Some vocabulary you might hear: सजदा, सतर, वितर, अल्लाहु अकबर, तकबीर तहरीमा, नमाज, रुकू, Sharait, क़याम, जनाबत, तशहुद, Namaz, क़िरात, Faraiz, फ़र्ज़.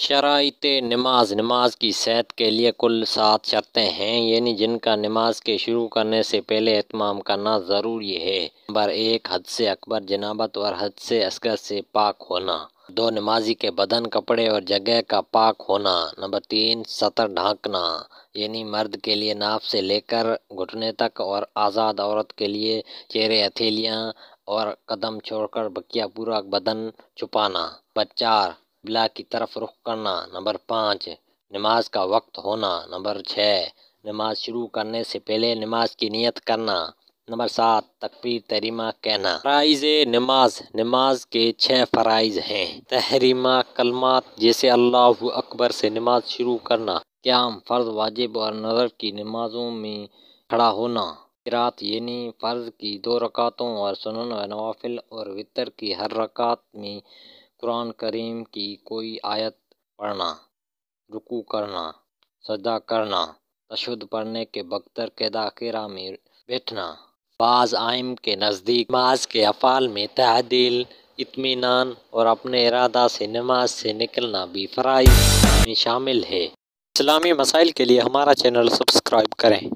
शराइत नमाज, नमाज की सेहत के लिए कुल 7 शर्तें हैं, यानी जिनका नमाज के शुरू करने से पहले एहतमाम करना ज़रूरी है। नंबर 1, हद से अकबर, जनाबत और हद से असगर से पाक होना। 2, नमाजी के बदन, कपड़े और जगह का पाक होना। नंबर 3, सतर ढांकना, यानी मर्द के लिए नाफ से लेकर घुटने तक और आज़ाद औरत के लिए चेहरे, हथेलियाँ और कदम छोड़कर बकिया पूरा बदन छुपाना। नंबर 4, बिला की तरफ रुख करना। नंबर 5, नमाज का वक्त होना। नंबर 6, नमाज शुरू करने से पहले नमाज की नियत करना। नंबर 7, तकबीर तहरीमा कहना। फ़राइज़ नमाज, नमाज के 6 फ़राइज़ हैं। तहरीमा कलमात, जैसे अल्लाहु अकबर से नमाज शुरू करना। क़याम, फ़र्ज़, वाजिब और नज़र की नमाज़ों में खड़ा होना। क़िरात, यानी फ़र्ज़ की 2 रकातों और सुनन व नवाफिल और वितर की हर रकात में कुरान करीम की कोई आयत पढ़ना। रुकू करना, सजदा करना, तशहुद पढ़ने के बख्तर के दाखिरा में बैठना। बाज़ आइम के नज़दीक नमाज के अफ़ाल में तादिल, इत्मीनान और अपने इरादा से नमाज से निकलना भी फ़राइज़ में शामिल है। इस्लामी मसाइल के लिए हमारा चैनल सब्सक्राइब करें।